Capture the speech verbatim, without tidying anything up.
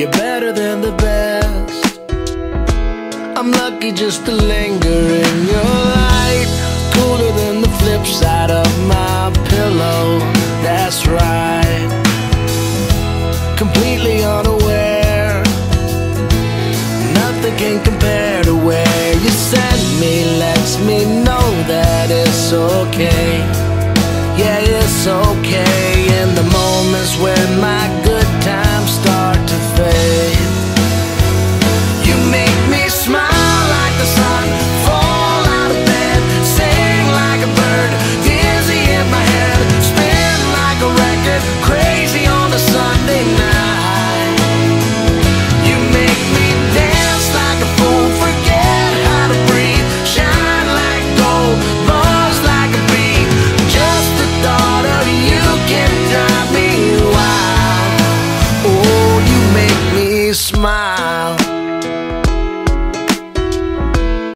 You're better than the best. I'm lucky just to linger in your light, cooler than the flip side of my pillow. That's right. Completely unaware, nothing can compare to where you send me. Lets me know that it's okay. Yeah, it's okay. In the moments when my good times start to fade, you make me smile like the sun, fall out of bed, sing like a bird, dizzy in my head, spin like a record, crazy on a Sunday night. You make me dance like a fool, forget how to breathe, shine like gold, buzz like a bee. Just the thought of you can drive me wild. Oh, you make me smile.